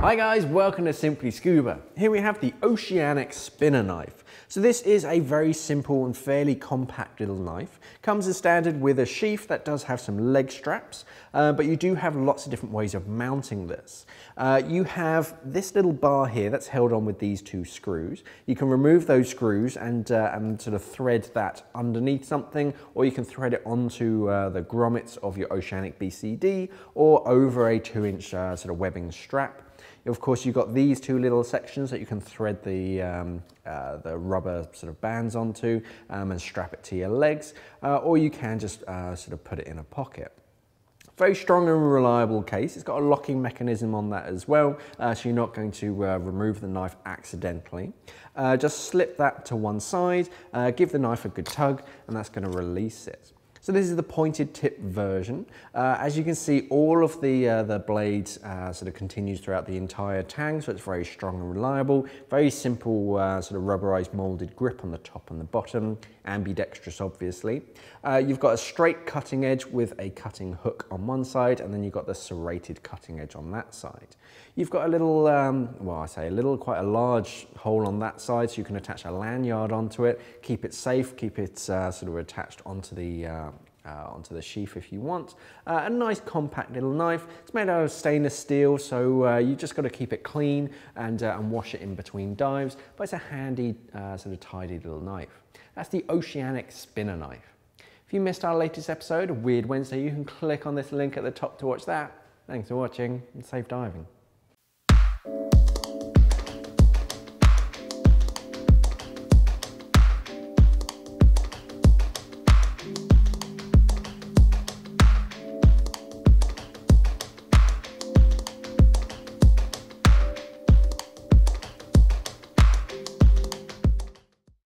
Hi guys, welcome to Simply Scuba. Here we have the Oceanic Spinner Knife. So this is a very simple and fairly compact little knife. Comes as standard with a sheath that does have some leg straps, but you do have lots of different ways of mounting this. You have this little bar here that's held on with these two screws. You can remove those screws and sort of thread that underneath something, or you can thread it onto the grommets of your Oceanic BCD or over a 2-inch sort of webbing strap. Of course, you've got these two little sections that you can thread the rubber sort of bands onto and strap it to your legs, or you can just sort of put it in a pocket. Very strong and reliable case. It's got a locking mechanism on that as well, so you're not going to remove the knife accidentally. Just slip that to one side, give the knife a good tug, and that's going to release it. So this is the pointed tip version. As you can see, all of the blade sort of continues throughout the entire tang, so it's very strong and reliable. Very simple sort of rubberized molded grip on the top and the bottom, ambidextrous obviously. You've got a straight cutting edge with a cutting hook on one side, and then you've got the serrated cutting edge on that side. You've got a little, well I say a little, quite a large hole on that side, so you can attach a lanyard onto it, keep it safe, keep it sort of attached onto the sheath if you want. A nice compact little knife. It's made out of stainless steel, so you just got to keep it clean and wash it in between dives, but it's a handy sort of tidy little knife. That's the Oceanic Spinner Knife. If you missed our latest episode of Weird Wednesday, you can click on this link at the top to watch that. Thanks for watching and safe diving.